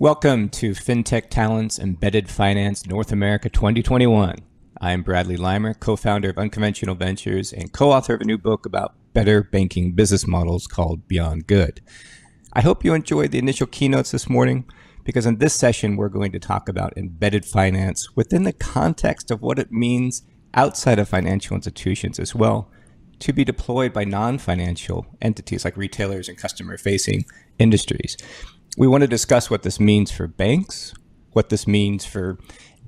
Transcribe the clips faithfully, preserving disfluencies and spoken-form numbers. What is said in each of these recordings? Welcome to FinTech Talents Embedded Finance North America twenty twenty-one. I'm Bradley Leimer, co-founder of Unconventional Ventures and co-author of a new book about better banking business models called Beyond Good. I hope you enjoyed the initial keynotes this morning, because in this session, we're going to talk about embedded finance within the context of what it means outside of financial institutions as well, to be deployed by non-financial entities like retailers and customer-facing industries. We want to discuss what this means for banks, what this means for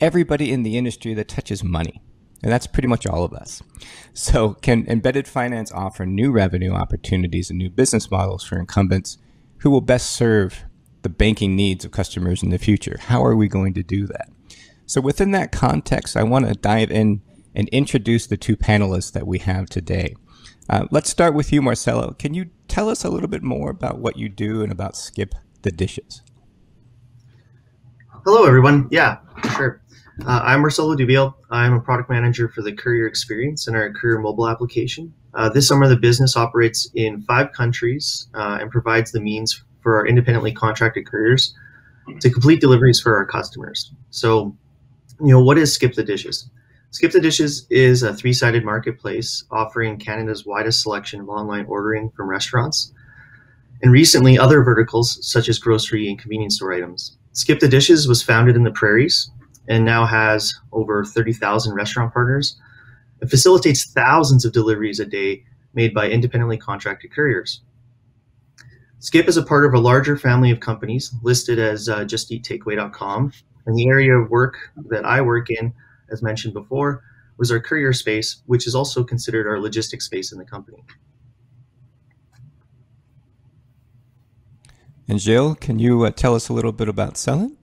everybody in the industry that touches money, and that's pretty much all of us. So can embedded finance offer new revenue opportunities and new business models for incumbents who will best serve the banking needs of customers in the future? How are we going to do that? So within that context, I want to dive in and introduce the two panelists that we have today. Uh, let's start with you, Marcelo. Can you tell us a little bit more about what you do and about Skip the Dishes? Hello, everyone. Yeah, sure. Uh, I'm Marcelo Dubiel. I'm a product manager for the Courier Experience in our Courier mobile application. Uh, this summer, the business operates in five countries uh, and provides the means for our independently contracted couriers to complete deliveries for our customers. So, you know, what is Skip the Dishes? Skip the Dishes is a three-sided marketplace offering Canada's widest selection of online ordering from restaurants, and recently other verticals such as grocery and convenience store items. Skip the Dishes was founded in the prairies and now has over thirty thousand restaurant partners. It facilitates thousands of deliveries a day made by independently contracted couriers. Skip is a part of a larger family of companies listed as uh, Just Eat Takeaway dot com, and the area of work that I work in, as mentioned before, was our courier space, which is also considered our logistics space in the company. And Gilles, can you uh, tell us a little bit about Celent?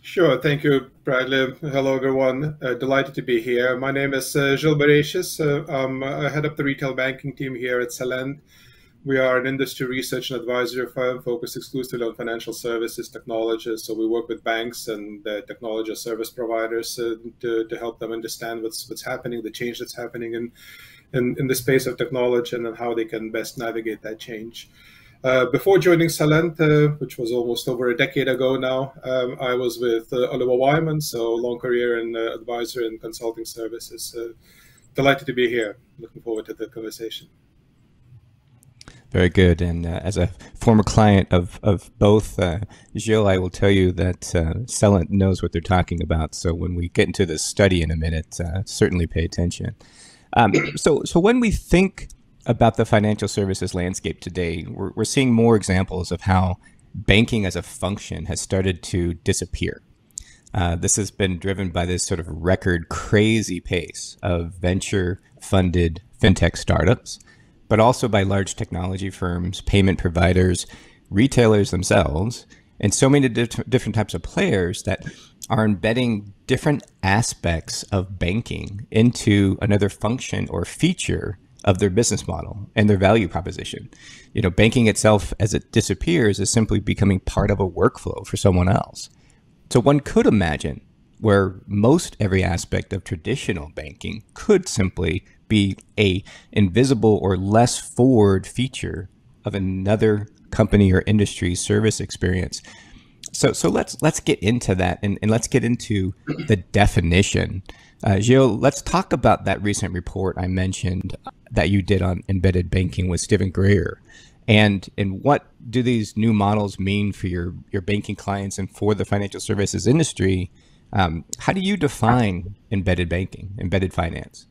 Sure, thank you, Bradley. Hello, everyone. Uh, delighted to be here. My name is uh, Zilvinas Bareisis. Uh, um, I head up the retail banking team here at Celent. We are an industry research and advisory firm focused exclusively on financial services technology. So we work with banks and uh, technology service providers uh, to, to help them understand what's what's happening, the change that's happening in, in, in the space of technology, and then how they can best navigate that change. Uh, before joining Celent, uh, which was almost over a decade ago now, um, I was with uh, Oliver Wyman, so long career in uh, advisory and consulting services. Uh, delighted to be here. Looking forward to the conversation. Very good. And uh, as a former client of, of both, uh, Gilles, I will tell you that uh, Celent knows what they're talking about. So when we get into this study in a minute, uh, certainly pay attention. Um, so, so when we think about the financial services landscape today, we're, we're seeing more examples of how banking as a function has started to disappear. Uh, this has been driven by this sort of record crazy pace of venture-funded fintech startups, but also by large technology firms, payment providers, retailers themselves, and so many di different types of players that are embedding different aspects of banking into another function or feature of their business model and their value proposition. You know, banking itself, as it disappears, is simply becoming part of a workflow for someone else. So one could imagine where most every aspect of traditional banking could simply be a invisible or less forward feature of another company or industry service experience. So, so let's let's get into that, and, and let's get into the definition. Uh, Gilles, let's talk about that recent report I mentioned that you did on embedded banking with Stephen Greer, and and what do these new models mean for your your banking clients and for the financial services industry? Um, how do you define embedded banking, embedded finance?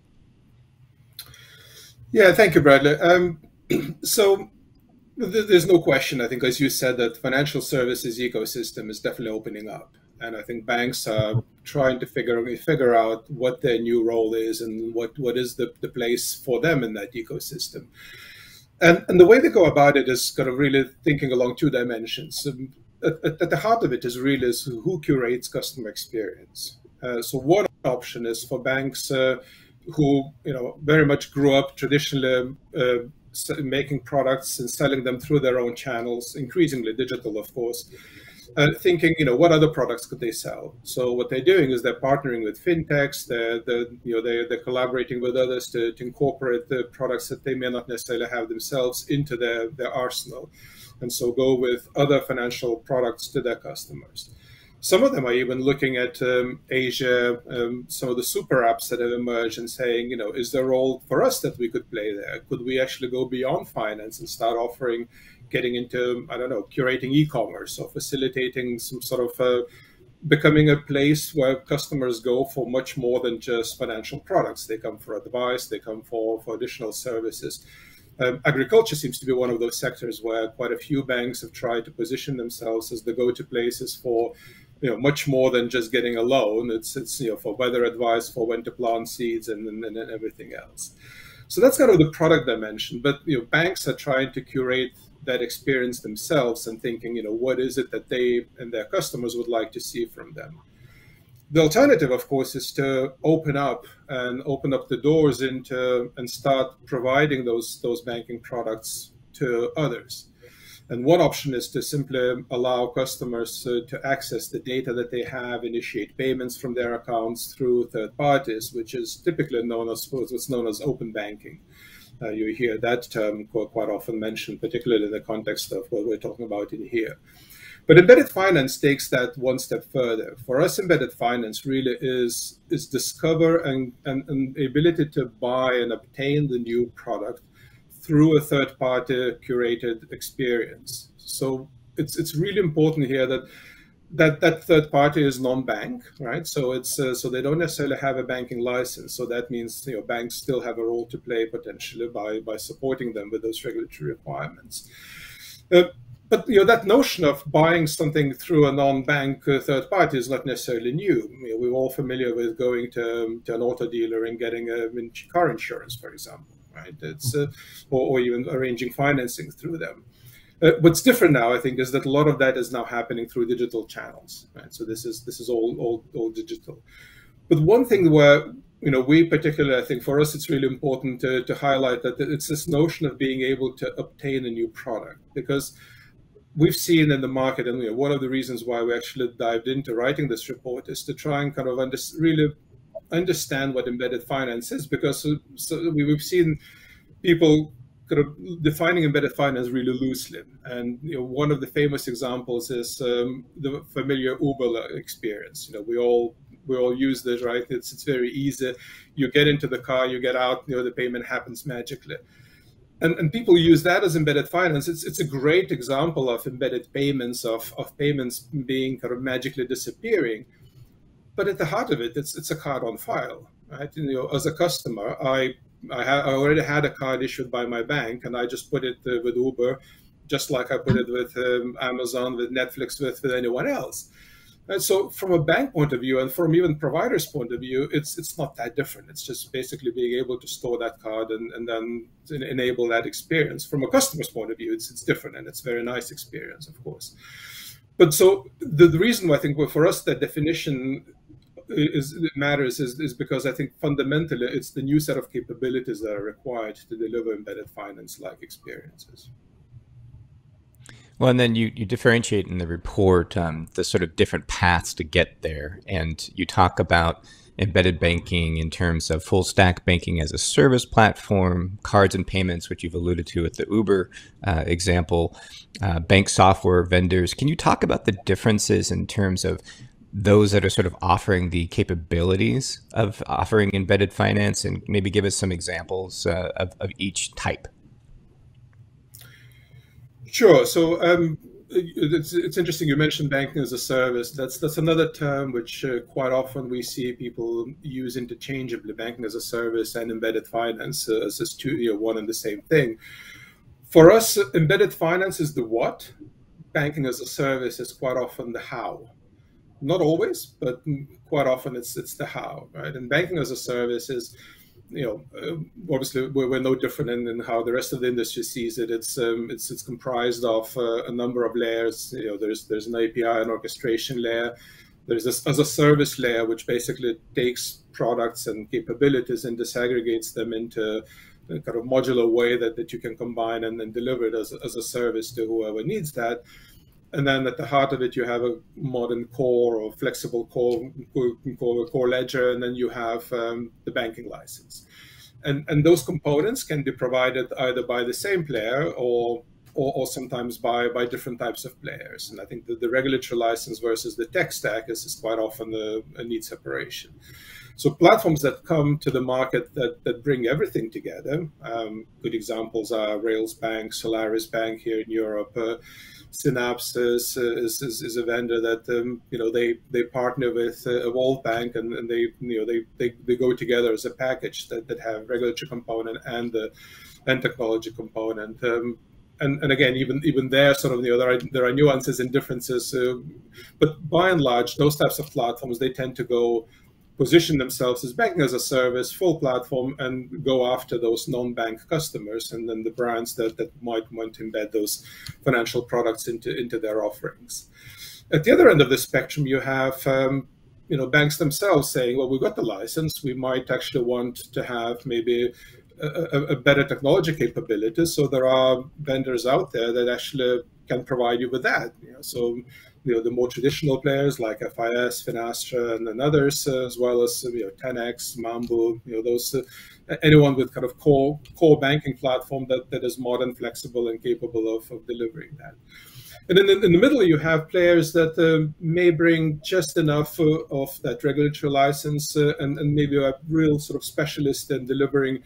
Yeah, thank you, Bradley. Um, so th there's no question, I think, as you said, that the financial services ecosystem is definitely opening up. And I think banks are trying to figure, figure out what their new role is and what, what is the, the place for them in that ecosystem. And, and the way they go about it is kind of really thinking along two dimensions. Um, At, at the heart of it is really is who curates customer experience. Uh, so one option is for banks uh, who, you know, very much grew up traditionally uh, making products and selling them through their own channels, increasingly digital, of course, uh, thinking, you know, what other products could they sell? So what they're doing is they're partnering with fintechs, they're, they're, you know, they're, they're collaborating with others to, to incorporate the products that they may not necessarily have themselves into their, their arsenal. and so go with other financial products to their customers. Some of them are even looking at um, Asia, um, some of the super apps that have emerged, and saying, you know, is there a role for us that we could play there? Could we actually go beyond finance and start offering, getting into, I don't know, curating e-commerce or facilitating some sort of uh, becoming a place where customers go for much more than just financial products. They come for advice, they come for, for additional services. Um, agriculture seems to be one of those sectors where quite a few banks have tried to position themselves as the go-to places for, you know, much more than just getting a loan. It's, it's you know, for weather advice, for when to plant seeds, and and, and everything else. So that's kind of the product dimension. But you know, banks are trying to curate that experience themselves and thinking, you know, what is it that they and their customers would like to see from them? The alternative, of course, is to open up and open up the doors into and start providing those those banking products to others. And one option is to simply allow customers uh, to access the data that they have, initiate payments from their accounts through third parties, which is typically known as what's known as open banking. Uh, you hear that term quite often mentioned, particularly in the context of what we're talking about in here. But embedded finance takes that one step further. For us, embedded finance really is, is discover and, and, and ability to buy and obtain the new product through a third-party curated experience. So it's, it's really important here that That, that third party is non-bank, right? So it's uh, so they don't necessarily have a banking license. So that means, you know, banks still have a role to play potentially by by supporting them with those regulatory requirements. Uh, but you know, that notion of buying something through a non-bank uh, third party is not necessarily new. You know, we're all familiar with going to, um, to an auto dealer and getting a in car insurance, for example, right? It's uh, or, or even arranging financing through them. Uh, what's different now, I think, is that a lot of that is now happening through digital channels, right? So this is this is all all, all digital. But one thing where, you know, we particularly, I think for us, it's really important to, to highlight that it's this notion of being able to obtain a new product, because we've seen in the market, and you know, one of the reasons why we actually dived into writing this report is to try and kind of under, really understand what embedded finance is, because so, so we've seen people of defining embedded finance really loosely. And you know, one of the famous examples is um, the familiar Uber experience. You know, we all we all use this, right? It's it's very easy. You get into the car, you get out, you know, the payment happens magically. And and people use that as embedded finance. It's it's a great example of embedded payments, of of payments being kind of magically disappearing. But at the heart of it, it's it's a card on file, right? And, you know, as a customer, I I, ha I already had a card issued by my bank, and I just put it uh, with Uber, just like I put it with um, Amazon, with Netflix, with, with anyone else. And so from a bank point of view, and from even provider's point of view, it's it's not that different. It's just basically being able to store that card and, and then enable that experience. From a customer's point of view, it's, it's different, and it's a very nice experience, of course. But so the, the reason why I think, well, for us, that definition Is, it matters is, is because I think fundamentally it's the new set of capabilities that are required to deliver embedded finance-like experiences. Well, and then you, you differentiate in the report um, the sort of different paths to get there. And you talk about embedded banking in terms of full stack banking as a service platform, cards and payments, which you've alluded to with the Uber uh, example, uh, bank software vendors. Can you talk about the differences in terms of those that are sort of offering the capabilities of offering embedded finance, and maybe give us some examples uh, of, of each type? Sure. So um, it's, it's interesting you mentioned banking as a service. That's that's another term which uh, quite often we see people use interchangeably, banking as a service and embedded finance uh, as a studio, one and the same thing. For us, embedded finance is the what, banking as a service is quite often the how. Not always, but quite often it's it's the how, right? And banking as a service is, you know, obviously we're, we're no different in, in how the rest of the industry sees it. It's um, it's it's comprised of uh, a number of layers. You know, there's there's an A P I and orchestration layer. There's this as a service layer, which basically takes products and capabilities and disaggregates them into a kind of modular way that that you can combine and then deliver it as as a service to whoever needs that. And then at the heart of it, you have a modern core or flexible core, core, core ledger, and then you have um, the banking license. And, and those components can be provided either by the same player or or, or sometimes by, by different types of players. And I think that the regulatory license versus the tech stack is, is quite often a, a need separation. So platforms that come to the market that, that bring everything together, um, good examples are Railsbank, Solaris Bank here in Europe. Uh, Synapses uh, is, is, is a vendor that um, you know they they partner with uh, a World Bank, and, and they you know they, they they go together as a package that, that have regulatory component and the uh, and technology component. Um, And, and again, even even there, sort of, you know, there are there are nuances and differences, uh, but by and large, those types of platforms, they tend to go position themselves as banking as a service, full platform, and go after those non-bank customers and then the brands that that might want to embed those financial products into into their offerings. At the other end of the spectrum, you have um, you know banks themselves saying, well, we've got the license, we might actually want to have maybe A, a better technology capability. So there are vendors out there that actually can provide you with that. You know, so you know the more traditional players like F I S, Finastra, and, and others, uh, as well as you know ten X, Mambu, you know those uh, anyone with kind of core core banking platform that that is modern, flexible, and capable of, of delivering that. And then in the middle, you have players that uh, may bring just enough uh, of that regulatory license uh, and, and maybe a real sort of specialist in delivering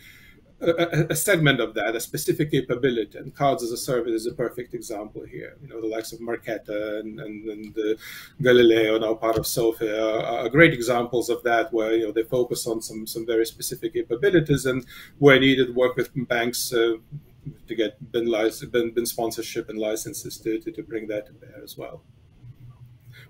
A, a segment of that, a specific capability, and cards as a service is a perfect example here. You know, the likes of Marqeta and, and, and uh, Galileo, now part of Sofia, are, are great examples of that, where you know they focus on some some very specific capabilities and, where needed, work with banks uh, to get bin, bin, bin sponsorship and licenses to, to to bring that to bear as well.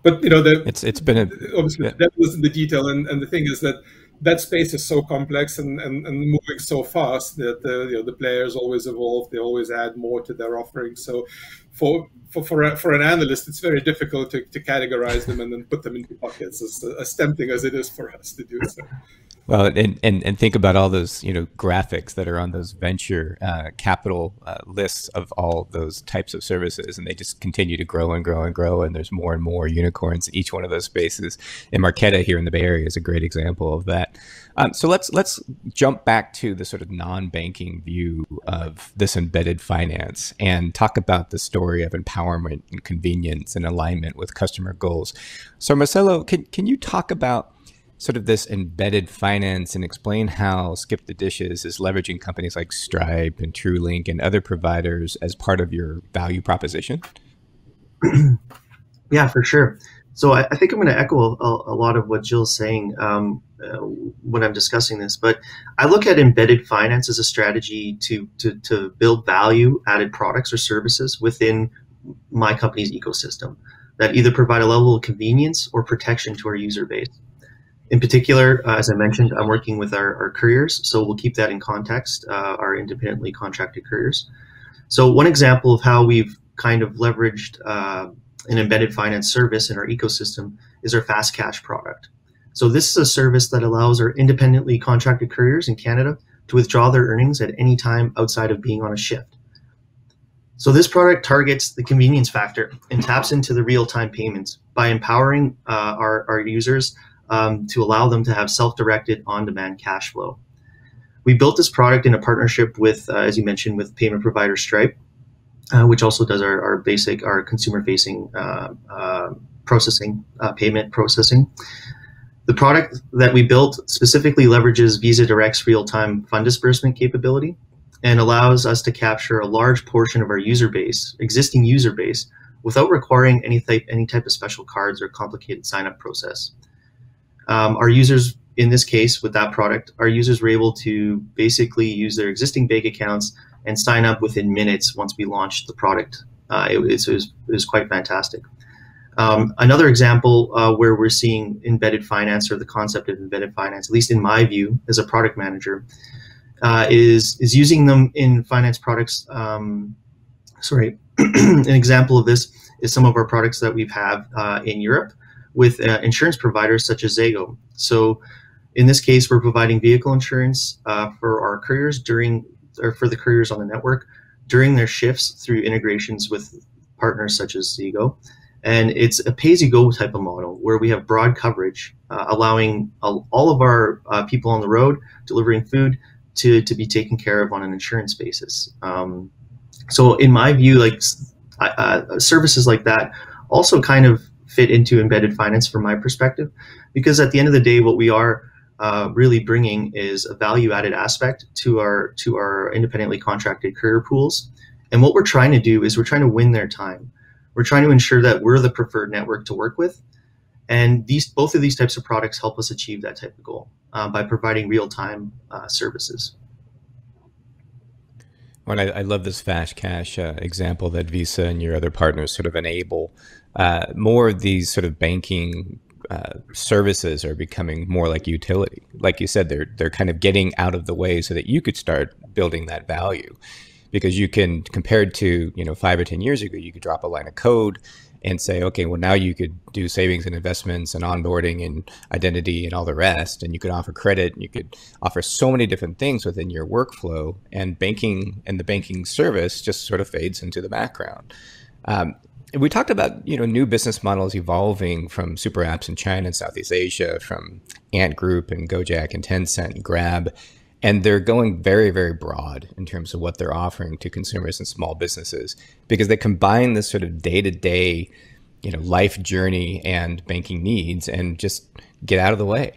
But you know, the, it's it's been a, obviously yeah. that was the detail, and, and the thing is that. That space is so complex and, and, and moving so fast that uh, you know, the players always evolve. They always add more to their offering. So for for for, a, for an analyst, it's very difficult to, to categorize them and then put them into buckets, as, as tempting as it is for us to do so. Well, and, and, and think about all those you know graphics that are on those venture uh, capital uh, lists of all those types of services, and they just continue to grow and grow and grow, and there's more and more unicorns in each one of those spaces. And Marqeta here in the Bay Area is a great example of that. Um, so let's let's jump back to the sort of non-banking view of this embedded finance and talk about the story of empowerment and convenience and alignment with customer goals. So Marcelo, can, can you talk about sort of this embedded finance and explain how Skip the Dishes is leveraging companies like Stripe and TrueLink and other providers as part of your value proposition? Yeah, for sure. So I, I think I'm going to echo a, a lot of what Jill's saying um, uh, when I'm discussing this, but I look at embedded finance as a strategy to, to, to build value added products or services within my company's ecosystem that either provide a level of convenience or protection to our user base. In particular, uh, as I mentioned, I'm working with our, our couriers, so we'll keep that in context, uh, our independently contracted couriers. So one example of how we've kind of leveraged uh, an embedded finance service in our ecosystem is our fast cash product. So this is a service that allows our independently contracted couriers in Canada to withdraw their earnings at any time outside of being on a shift. So this product targets the convenience factor and taps into the real-time payments by empowering uh, our, our users Um, to allow them to have self-directed on-demand cash flow. We built this product in a partnership with, uh, as you mentioned, with payment provider Stripe, uh, which also does our, our basic, our consumer-facing uh, uh, processing, uh, payment processing. The product that we built specifically leverages Visa Direct's real-time fund disbursement capability and allows us to capture a large portion of our user base, existing user base, without requiring any type, any type of special cards or complicated sign-up process. Um, our users, in this case, with that product, our users were able to basically use their existing bank accounts and sign up within minutes once we launched the product. Uh, it, it, was, it was quite fantastic. Um, another example uh, where we're seeing embedded finance, or the concept of embedded finance, at least in my view as a product manager, uh, is, is using them in finance products. Um, sorry, an example of this is some of our products that we've have uh, in Europe with uh, insurance providers such as Zego. So in this case, we're providing vehicle insurance uh, for our couriers during, or for the couriers on the network during their shifts through integrations with partners such as Zego. And it's a pay-as-you-go type of model where we have broad coverage, uh, allowing uh, all of our uh, people on the road delivering food to, to be taken care of on an insurance basis. Um, So in my view, like uh, services like that also kind of fit into embedded finance from my perspective, because at the end of the day, what we are uh, really bringing is a value-added aspect to our to our independently contracted career pools. And what we're trying to do is we're trying to win their time. We're trying to ensure that we're the preferred network to work with. And these both of these types of products help us achieve that type of goal uh, by providing real-time uh, services. Well, I, I love this fast cash uh, example that Visa and your other partners sort of enable. Uh, more of these sort of banking uh, services are becoming more like utility. Like you said, they're they're kind of getting out of the way so that you could start building that value, because you can, compared to, you know, five or ten years ago, you could drop a line of code and say, okay, well, now you could do savings and investments and onboarding and identity and all the rest. And you could offer credit, and you could offer so many different things within your workflow, and banking and the banking service just sort of fades into the background. Um, and we talked about, you know, new business models evolving from super apps in China and Southeast Asia, from Ant Group and Gojek and Tencent and Grab. And they're going very, very broad in terms of what they're offering to consumers and small businesses, because they combine this sort of day-to-day, you know, life journey and banking needs and just get out of the way.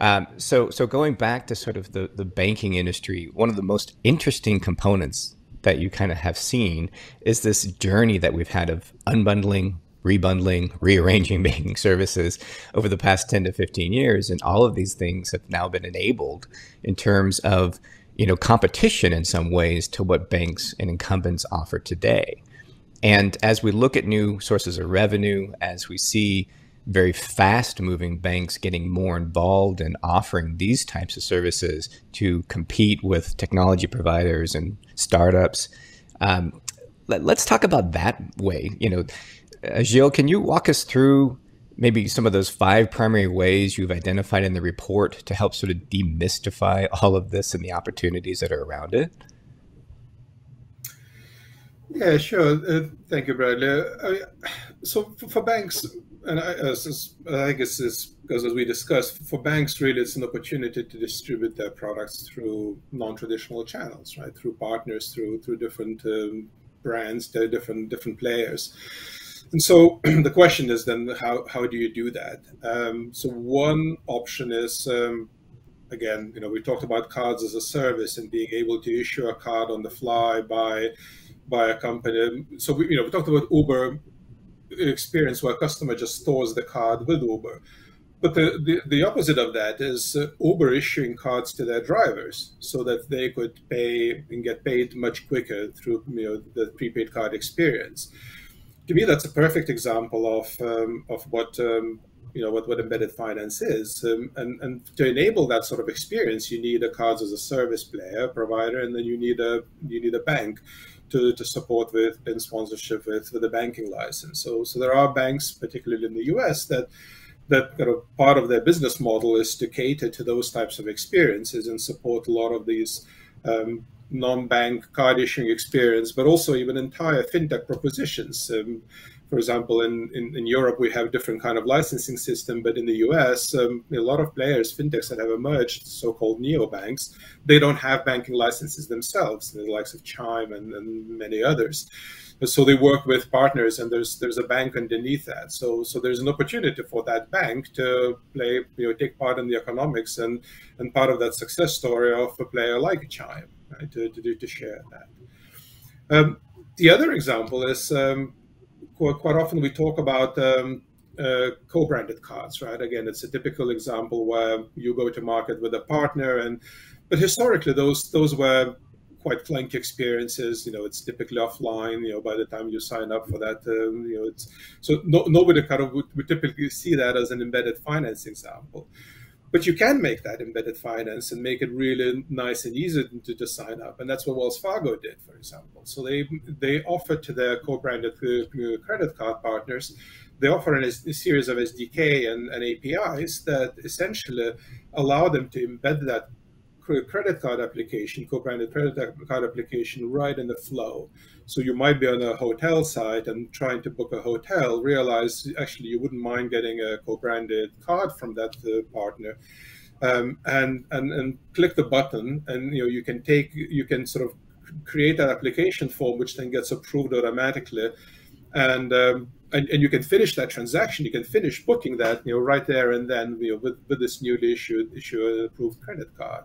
Um, so, so going back to sort of the, the banking industry, one of the most interesting components that you kind of have seen is this journey that we've had of unbundling, rebundling, rearranging banking services over the past ten to fifteen years. And all of these things have now been enabled in terms of, you know, competition in some ways to what banks and incumbents offer today. And as we look at new sources of revenue, as we see very fast moving banks getting more involved in offering these types of services to compete with technology providers and startups, um, let, let's talk about that way, you know. Uh, Gilles, can you walk us through maybe some of those five primary ways you've identified in the report to help sort of demystify all of this and the opportunities that are around it? Yeah, sure. Uh, thank you, Bradley. Uh, so for, for banks, and I, uh, since, I guess it's because, as we discussed, for banks, really, it's an opportunity to distribute their products through non-traditional channels, right? Through partners, through through different um, brands, different different players. And so the question is then, how, how do you do that? Um, so one option is, um, again, you know, we talked about cards as a service and being able to issue a card on the fly by, by a company. So, we, you know, we talked about Uber experience where a customer just stores the card with Uber. But the, the, the opposite of that is uh, Uber issuing cards to their drivers so that they could pay and get paid much quicker through, you know, the prepaid card experience. To me, that's a perfect example of um, of what um, you know what, what embedded finance is, um, and and to enable that sort of experience, you need a cards as a service player provider, and then you need a you need a bank to to support with and sponsorship with with a banking license. So so there are banks, particularly in the U S, that that kind of part of their business model is to cater to those types of experiences and support a lot of these Um, non-bank card issuing experience, but also even entire fintech propositions. Um, for example, in, in, in Europe, we have different kind of licensing system, but in the U S, um, a lot of players, fintechs that have emerged, so-called neobanks, they don't have banking licenses themselves, the likes of Chime and, and many others. So they work with partners, and there's there's a bank underneath that. So so there's an opportunity for that bank to play, you know, take part in the economics and and part of that success story of a player like Chime. Right, to, to, to share that. Um, the other example is um, quite, quite often we talk about um, uh, co-branded cards, right? Again, it's a typical example where you go to market with a partner, and but historically those those were quite flanky experiences. You know, it's typically offline. You know, by the time you sign up for that, um, you know, it's so no, nobody kind of would, would typically see that as an embedded finance example. But you can make that embedded finance and make it really nice and easy to, to sign up. And that's what Wells Fargo did, for example. So they they offered to their co-branded credit card partners, they offer a series of S D K and, and A P Is that essentially allow them to embed that credit card application, co-branded credit card application right in the flow. So you might be on a hotel site and trying to book a hotel, realize actually you wouldn't mind getting a co-branded card from that uh, partner, um, and, and and click the button, and you know you can take you can sort of create an application form, which then gets approved automatically. And, um, and and you can finish that transaction. You can finish booking that, you know, right there and then, you know, with, with this newly issued issue approved credit card.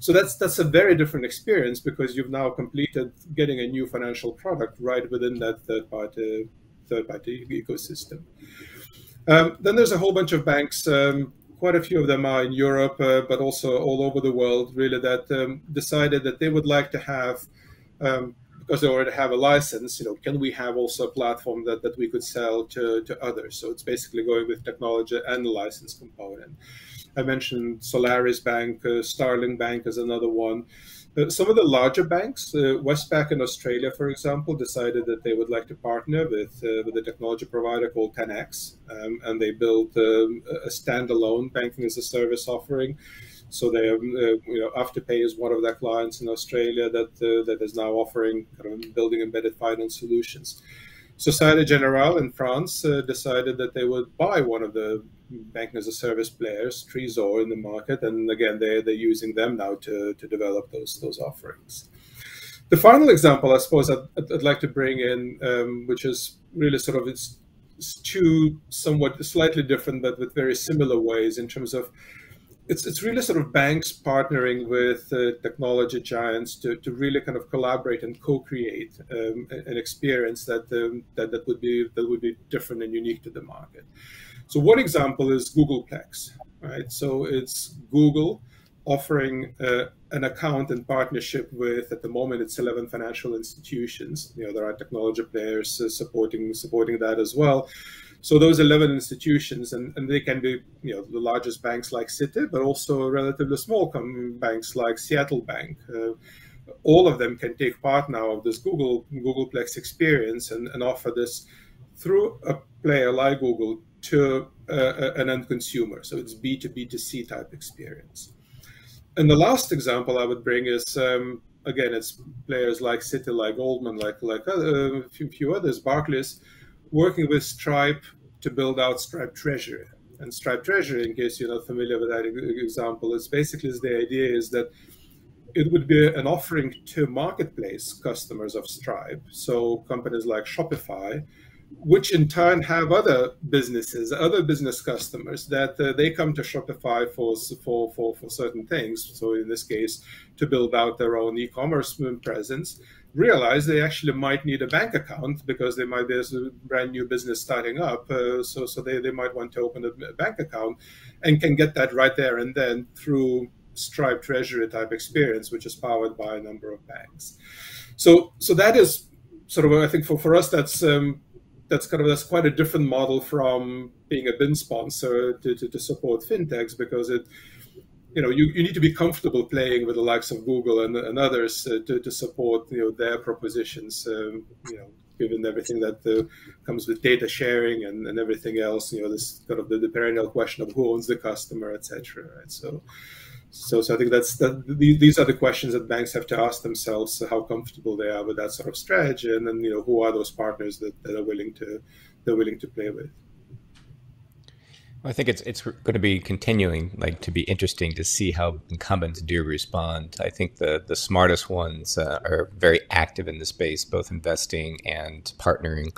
So that's that's a very different experience, because you've now completed getting a new financial product right within that third party third party ecosystem. Um, then there's a whole bunch of banks. Um, quite a few of them are in Europe, uh, but also all over the world, really, that um, decided that they would like to have. Um, because they already have a license, you know, can we have also a platform that, that we could sell to, to others? So it's basically going with technology and the license component. I mentioned Solaris Bank, uh, Starling Bank is another one. Uh, some of the larger banks, uh, Westpac in Australia, for example, decided that they would like to partner with, uh, with a technology provider called ten X, um, and they built um, a standalone banking as a service offering. So they, uh, you know, Afterpay is one of their clients in Australia that uh, that is now offering kind of building embedded finance solutions. Société Générale in France uh, decided that they would buy one of the banking as a service players, Trésor, in the market, and again they they're using them now to to develop those those offerings. The final example, I suppose, I'd, I'd like to bring in, um, which is really sort of it's, it's two somewhat slightly different but with very similar ways in terms of. It's, it's really sort of banks partnering with uh, technology giants to, to really kind of collaborate and co-create um, an experience that, um, that, that, would be, that would be different and unique to the market. So one example is Googleplex, right? So it's Google offering uh, an account in partnership with, at the moment, it's eleven financial institutions. You know, there are technology players uh, supporting, supporting that as well. So those eleven institutions, and, and they can be, you know, the largest banks like Citi, but also relatively small banks like Seattle Bank. Uh, all of them can take part now of this Google Googleplex experience and, and offer this through a player like Google to uh, an end consumer. So it's B two B to C type experience. And the last example I would bring is, um, again, it's players like Citi, like Goldman, like, like uh, a few, few others, Barclays, working with Stripe to build out Stripe Treasury. And Stripe Treasury, in case you're not familiar with that example, is basically the idea is that it would be an offering to marketplace customers of Stripe, so companies like Shopify, which in turn have other businesses, other business customers that uh, they come to Shopify for, for, for, for certain things. So in this case, to build out their own e-commerce presence, realize they actually might need a bank account because they might be a brand new business starting up. Uh, so so they, they might want to open a bank account and can get that right there and then through Stripe Treasury type experience, which is powered by a number of banks. So so that is sort of, I think for, for us, that's um, That's kind of that's quite a different model from being a B I N sponsor to, to, to support fintechs, because it, you know, you, you need to be comfortable playing with the likes of Google and, and others uh, to, to support, you know, their propositions, um, you know, given everything that uh, comes with data sharing and, and everything else, you know, this kind of the, the perennial question of who owns the customer, et cetera. Right? So, so, so I think that's that. These are the questions that banks have to ask themselves: how comfortable they are with that sort of strategy, and then, you know, who are those partners that, that are willing to they're willing to play with. I think it's it's going to be continuing, like, to be interesting to see how incumbents do respond. I think the the smartest ones uh, are very active in the space, both investing and partnering.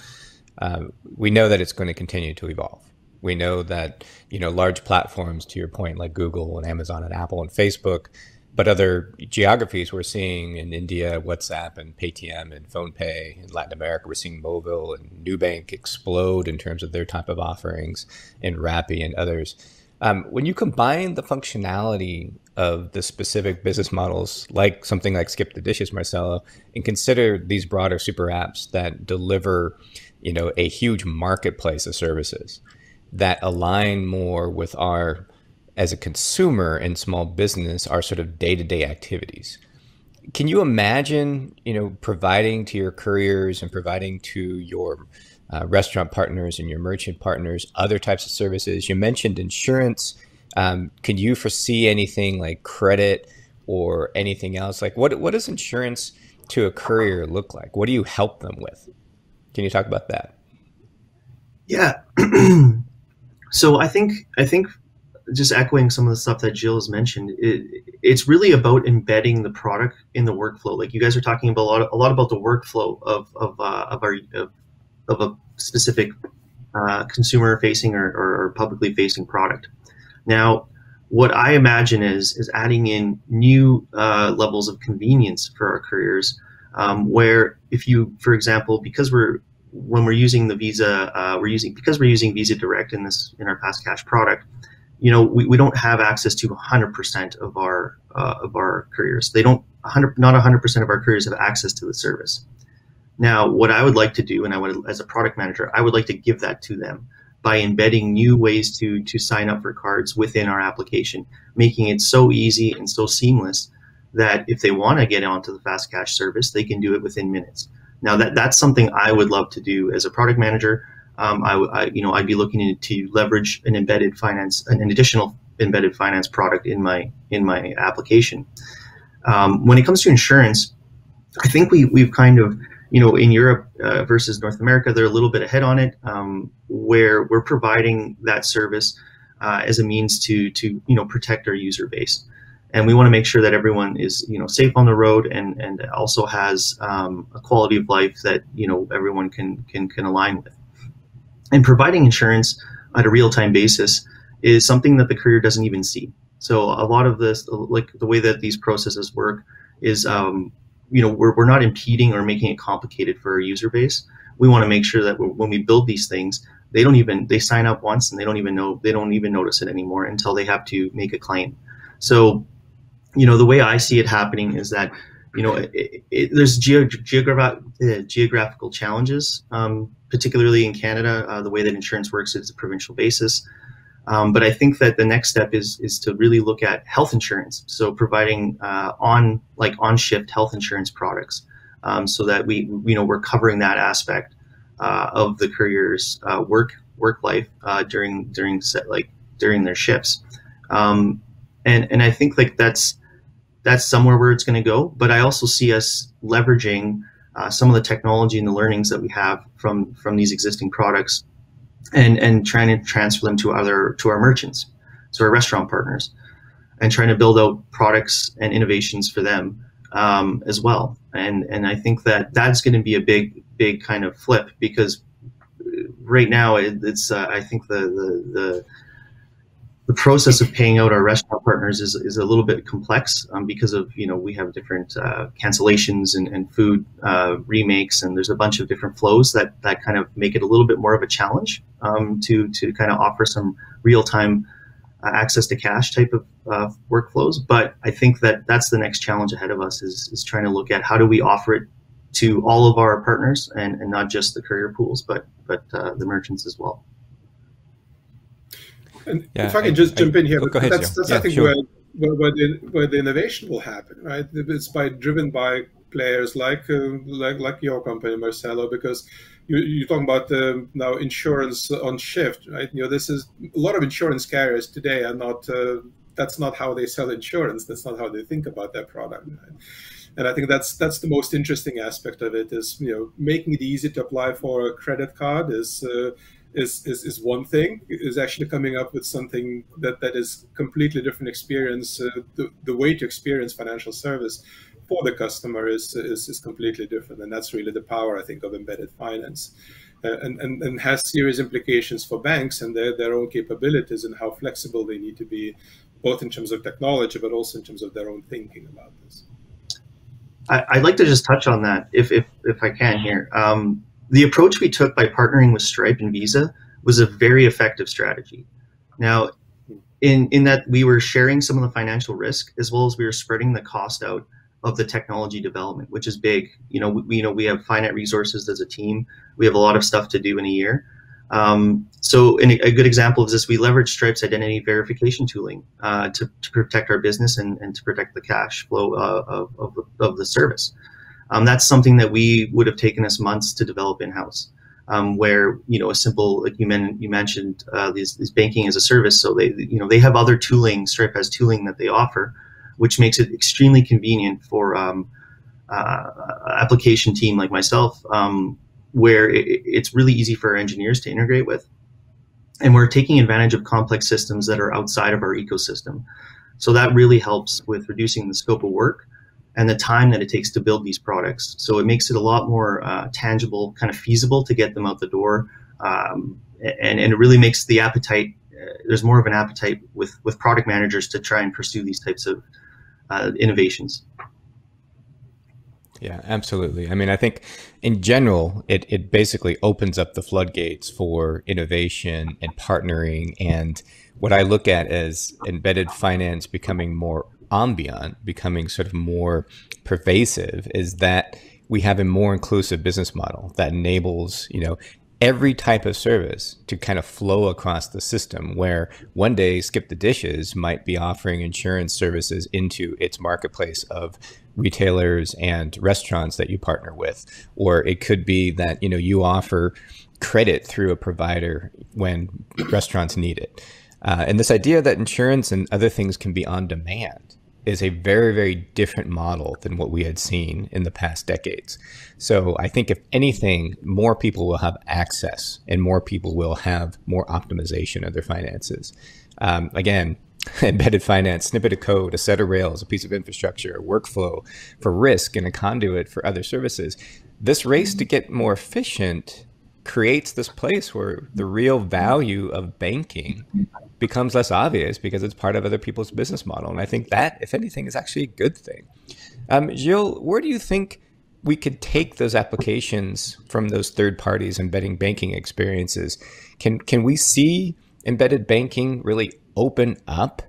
Um, we know that it's going to continue to evolve. We know that, you know, large platforms, to your point, like Google and Amazon and Apple and Facebook, but other geographies we're seeing in India, WhatsApp and Paytm and PhonePe. In Latin America, we're seeing Mobile and Nubank explode in terms of their type of offerings, and Rappi and others. Um, when you combine the functionality of the specific business models, like something like Skip the Dishes, Marcelo, and consider these broader super apps that deliver, you know, a huge marketplace of services that align more with our, as a consumer and small business, our sort of day-to-day activities. Can you imagine, you know, providing to your couriers and providing to your uh, restaurant partners and your merchant partners other types of services? You mentioned insurance. Um, can you foresee anything like credit or anything else? Like, what, what does insurance to a courier look like? What do you help them with? Can you talk about that? Yeah. So I think I think just echoing some of the stuff that Jill has mentioned, it, it's really about embedding the product in the workflow. Like you guys are talking about a lot, a lot about the workflow of of uh, of our of, of a specific uh, consumer-facing or, or publicly-facing product. Now, what I imagine is is adding in new uh, levels of convenience for our couriers, um, where if you, for example, because we're when we're using the Visa, uh, we're using because we're using Visa Direct in this in our fast cash product. You know, we, we don't have access to one hundred percent of our uh, of our couriers. They don't one hundred not one hundred percent of our couriers have access to the service. Now, what I would like to do, and I would as a product manager, I would like to give that to them by embedding new ways to to sign up for cards within our application, making it so easy and so seamless that if they want to get onto the fast cash service, they can do it within minutes. Now, that that's something I would love to do as a product manager. Um, I, I, you know, I'd be looking to leverage an embedded finance, an additional embedded finance product in my in my application. Um, when it comes to insurance, I think we we've kind of, you know, in Europe uh, versus North America, they're a little bit ahead on it, um, where we're providing that service uh, as a means to to you know protect our user base, and we want to make sure that everyone is you know safe on the road and and also has um, a quality of life that you know everyone can can can align with. And providing insurance on a real-time basis is something that the courier doesn't even see. So a lot of this, like the way that these processes work is, um, you know, we're, we're not impeding or making it complicated for our user base. We want to make sure that when we build these things, they don't even, they sign up once and they don't even know, they don't even notice it anymore until they have to make a claim. So, you know, the way I see it happening is that, you know, it, it, there's ge geogra uh, geographical challenges, um, particularly in Canada. Uh, the way that insurance works is a provincial basis. Um, but I think that the next step is is to really look at health insurance. So providing uh, on like on shift health insurance products, um, so that we you know we're covering that aspect uh, of the courier's uh, work work life uh, during during set, like during their shifts. Um, and and I think like that's. That's somewhere where it's going to go, but I also see us leveraging uh, some of the technology and the learnings that we have from from these existing products, and and trying to transfer them to other to our merchants, so our restaurant partners, and trying to build out products and innovations for them um, as well. And and I think that that's going to be a big big kind of flip, because right now it, it's uh, I think the the the The process of paying out our restaurant partners is, is a little bit complex um, because of, you know, we have different uh, cancellations and, and food uh, remakes, and there's a bunch of different flows that, that kind of make it a little bit more of a challenge um, to, to kind of offer some real-time uh, access to cash type of uh, workflows. But I think that that's the next challenge ahead of us is, is trying to look at how do we offer it to all of our partners and, and not just the courier pools, but, but uh, the merchants as well. And yeah, if I can I, just I, jump in here, but ahead, that's, that's yeah, I think sure. where, where, where, the, where the innovation will happen, right? It's by driven by players like uh, like, like your company, Marcelo, because you, you're talking about um, now insurance on shift, right? You know, this is a lot of insurance carriers today are not. Uh, that's not how they sell insurance. That's not how they think about their product. Right? And I think that's that's the most interesting aspect of it is you know making it easy to apply for a credit card is. Uh, Is, is, is one thing, is actually coming up with something that, that is completely different experience. Uh, the, the way to experience financial service for the customer is, is, is completely different. And that's really the power, I think, of embedded finance uh, and, and, and has serious implications for banks and their, their own capabilities and how flexible they need to be, both in terms of technology, but also in terms of their own thinking about this. I, I'd like to just touch on that, if, if, if I can here. Um, The approach we took by partnering with Stripe and Visa was a very effective strategy. Now, in, in that we were sharing some of the financial risk, as well as we were spreading the cost out of the technology development, which is big. You know, we, you know, we have finite resources as a team. We have a lot of stuff to do in a year. Um, so in a, a good example of this, we leveraged Stripe's identity verification tooling uh, to, to protect our business and, and to protect the cash flow uh, of, of, the, of the service. Um, that's something that we would have taken us months to develop in-house, um, where, you know, a simple, like you, men, you mentioned, uh, these, these banking as a service. So they, you know, they have other tooling, Stripe has tooling that they offer, which makes it extremely convenient for um, uh, application team like myself, um, where it, it's really easy for our engineers to integrate with. And we're taking advantage of complex systems that are outside of our ecosystem. So that really helps with reducing the scope of work and the time that it takes to build these products. So it makes it a lot more uh, tangible, kind of feasible to get them out the door. Um, and, and it really makes the appetite, uh, there's more of an appetite with, with product managers to try and pursue these types of uh, innovations. Yeah, absolutely. I mean, I think in general, it, it basically opens up the floodgates for innovation and partnering. And what I look at as embedded finance becoming more ambient, becoming sort of more pervasive, is that we have a more inclusive business model that enables, you know, every type of service to kind of flow across the system, where one day Skip the Dishes might be offering insurance services into its marketplace of retailers and restaurants that you partner with. Or it could be that, you know, you offer credit through a provider when restaurants need it. Uh, and this idea that insurance and other things can be on demand is a very, very different model than what we had seen in the past decades. So I think if anything, more people will have access and more people will have more optimization of their finances. Um, again, embedded finance, snippet of code, a set of rails, a piece of infrastructure, a workflow for risk and a conduit for other services. This race to get more efficient creates this place where the real value of banking becomes less obvious because it's part of other people's business model. And I think that, if anything, is actually a good thing. Um, Gilles, where do you think we could take those applications from those third parties embedding banking experiences? Can, can we see embedded banking really open up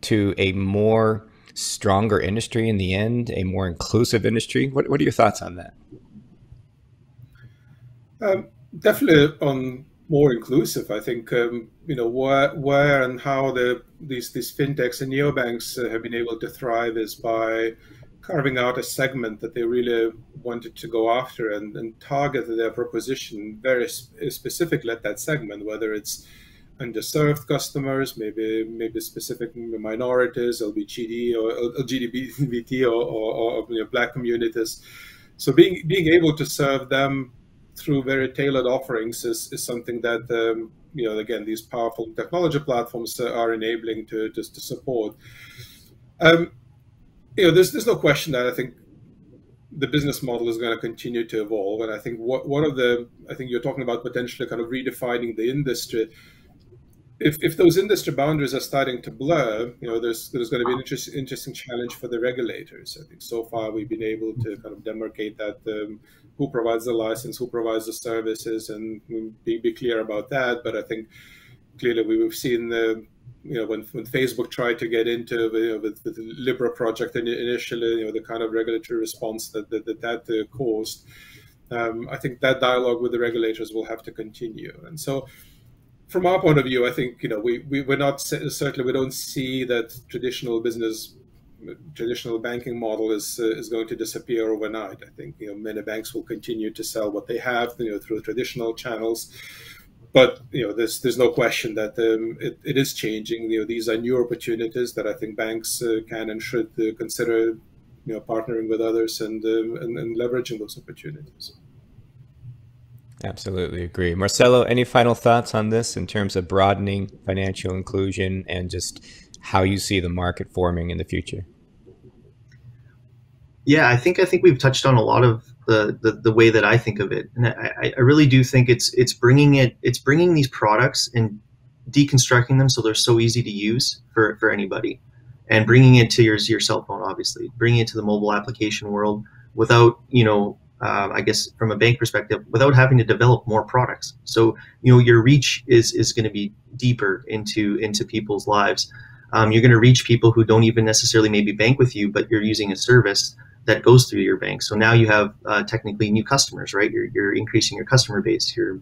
to a more stronger industry in the end, a more inclusive industry? What, what are your thoughts on that? Um, definitely on more inclusive. I think, um, you know, where, where and how the, these, these fintechs and neobanks uh, have been able to thrive is by carving out a segment that they really wanted to go after and, and target their proposition very sp specifically at that segment, whether it's underserved customers, maybe maybe specific minorities, L G B T or L G B T or, or, or you know, Black communities. So being, being able to serve them through very tailored offerings is, is something that, um, you know, again, these powerful technology platforms are enabling to, to, to support. Um, you know, there's, there's no question that I think the business model is going to continue to evolve. And I think what, one of the, I think you're talking about potentially kind of redefining the industry. If, if those industry boundaries are starting to blur, you know, there's, there's going to be an interest, interesting challenge for the regulators. I think so far we've been able to kind of demarcate that, um, who provides the license, who provides the services, and be, be clear about that. But I think clearly we've seen the, you know, when, when Facebook tried to get into, you know, with, with the Libra project initially, you know, the kind of regulatory response that that, that, that uh, caused, um, I think that dialogue with the regulators will have to continue. And so, from our point of view, I think, you know, we, we we're not, certainly we don't see that traditional business, traditional banking model is uh, is going to disappear overnight. I think, you know, many banks will continue to sell what they have, you know, through traditional channels. But, you know, there's there's no question that um, it, it is changing. You know, these are new opportunities that I think banks uh, can and should uh, consider, you know, partnering with others and, uh, and and leveraging those opportunities. Absolutely agree. Marcelo, any final thoughts on this in terms of broadening financial inclusion and just how you see the market forming in the future? Yeah, I think I think we've touched on a lot of the the, the way that I think of it, and I, I really do think it's it's bringing it it's bringing these products and deconstructing them so they're so easy to use for for anybody, and bringing it to your your cell phone, obviously, bringing it to the mobile application world without, you know. Uh, I guess from a bank perspective, without having to develop more products. So, you know, your reach is, is going to be deeper into, into people's lives. Um, you're going to reach people who don't even necessarily maybe bank with you, but you're using a service that goes through your bank. So now you have uh, technically new customers, right? You're, you're increasing your customer base. You're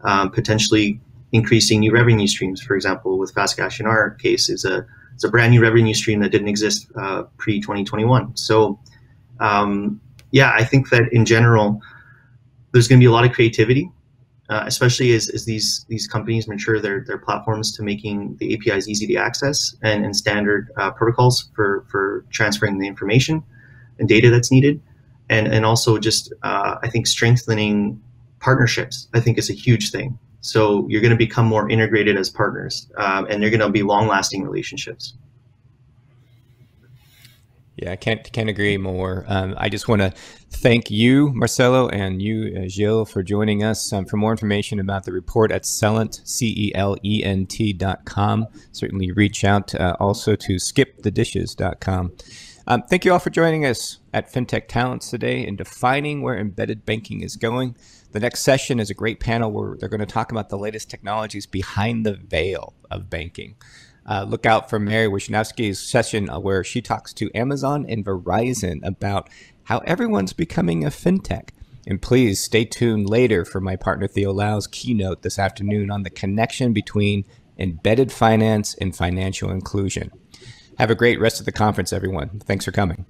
um, potentially increasing new revenue streams. For example, with Fast Cash in our case, is a, it's a brand new revenue stream that didn't exist uh, pre twenty twenty-one. So, um, yeah, I think that in general, there's going to be a lot of creativity, uh, especially as, as these these companies mature their their platforms to making the A P Is easy to access and, and standard uh, protocols for, for transferring the information and data that's needed. And, and also just, uh, I think, strengthening partnerships, I think, is a huge thing. So you're going to become more integrated as partners, um, and they're going to be long-lasting relationships. Yeah, I can't can't agree more. Um, I just want to thank you, Marcelo, and you, uh, Gil, for joining us. Um, for more information about the report at Celent, C E L E N T dot com, certainly reach out uh, also to skip the dishes dot com. Um, thank you all for joining us at FinTech Talents today in defining where embedded banking is going. The next session is a great panel where they're going to talk about the latest technologies behind the veil of banking. Uh, look out for Mary Wishnowski's session where she talks to Amazon and Verizon about how everyone's becoming a fintech. And please stay tuned later for my partner Theo Lau's keynote this afternoon on the connection between embedded finance and financial inclusion. Have a great rest of the conference, everyone. Thanks for coming.